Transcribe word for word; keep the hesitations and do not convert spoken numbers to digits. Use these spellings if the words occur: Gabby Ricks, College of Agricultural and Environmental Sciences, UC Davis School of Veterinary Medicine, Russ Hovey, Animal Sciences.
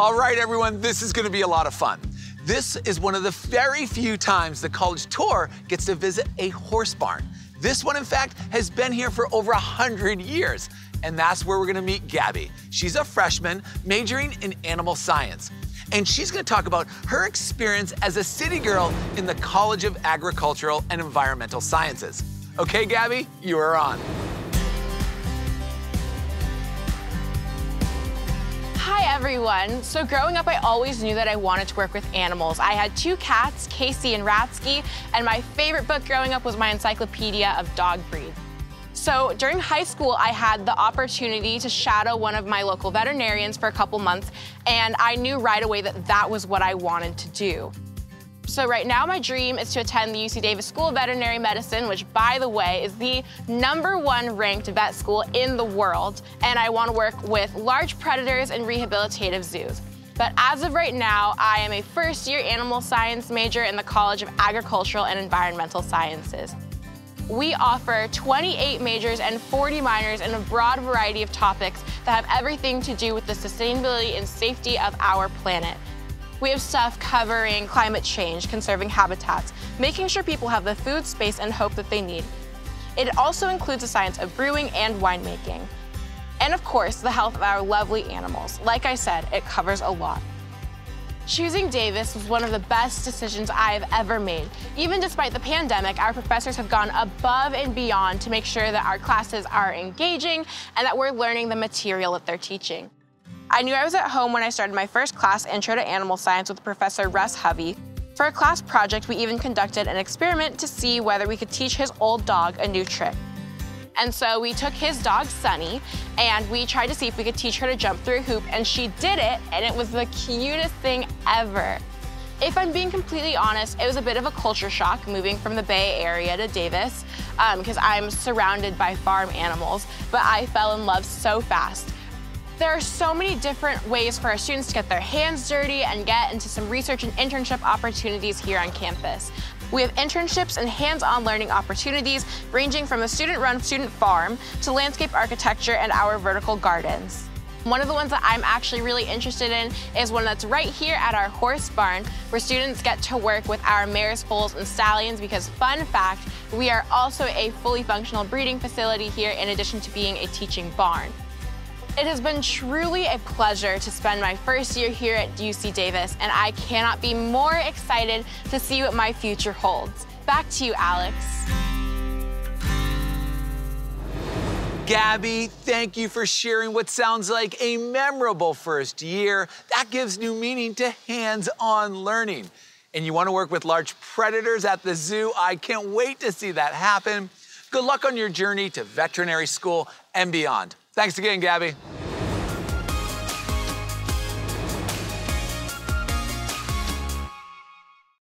All right, everyone, this is gonna be a lot of fun. This is one of the very few times the college tour gets to visit a horse barn. This one, in fact, has been here for over one hundred years, and that's where we're gonna meet Gabby. She's a freshman majoring in animal science, and she's gonna talk about her experience as a city girl in the College of Agricultural and Environmental Sciences. Okay, Gabby, you are on. Hi, everyone. So growing up, I always knew that I wanted to work with animals. I had two cats, Casey and Ratsky, and my favorite book growing up was my encyclopedia of dog breeds. So during high school, I had the opportunity to shadow one of my local veterinarians for a couple months, and I knew right away that that was what I wanted to do. So right now, my dream is to attend the U C Davis School of Veterinary Medicine, which, by the way, is the number one ranked vet school in the world. And I want to work with large predators and rehabilitative zoos. But as of right now, I am a first-year animal science major in the College of Agricultural and Environmental Sciences. We offer twenty-eight majors and forty minors in a broad variety of topics that have everything to do with the sustainability and safety of our planet. We have stuff covering climate change, conserving habitats, making sure people have the food, space, and hope that they need. It also includes the science of brewing and winemaking. And of course, the health of our lovely animals. Like I said, it covers a lot. Choosing Davis was one of the best decisions I have ever made. Even despite the pandemic, our professors have gone above and beyond to make sure that our classes are engaging and that we're learning the material that they're teaching. I knew I was at home when I started my first class, Intro to Animal Science, with Professor Russ Hovey. For a class project, we even conducted an experiment to see whether we could teach his old dog a new trick. And so we took his dog, Sunny, and we tried to see if we could teach her to jump through a hoop, and she did it, and it was the cutest thing ever. If I'm being completely honest, it was a bit of a culture shock moving from the Bay Area to Davis, um, because I'm surrounded by farm animals, but I fell in love so fast. There are so many different ways for our students to get their hands dirty and get into some research and internship opportunities here on campus. We have internships and hands-on learning opportunities ranging from a student-run student farm to landscape architecture and our vertical gardens. One of the ones that I'm actually really interested in is one that's right here at our horse barn, where students get to work with our mares, foals, and stallions, because fun fact, we are also a fully functional breeding facility here in addition to being a teaching barn. It has been truly a pleasure to spend my first year here at U C Davis, and I cannot be more excited to see what my future holds. Back to you, Alex. Gabby, thank you for sharing what sounds like a memorable first year. That gives new meaning to hands-on learning. And you want to work with large predators at the zoo? I can't wait to see that happen. Good luck on your journey to veterinary school and beyond. Thanks again, Gabby.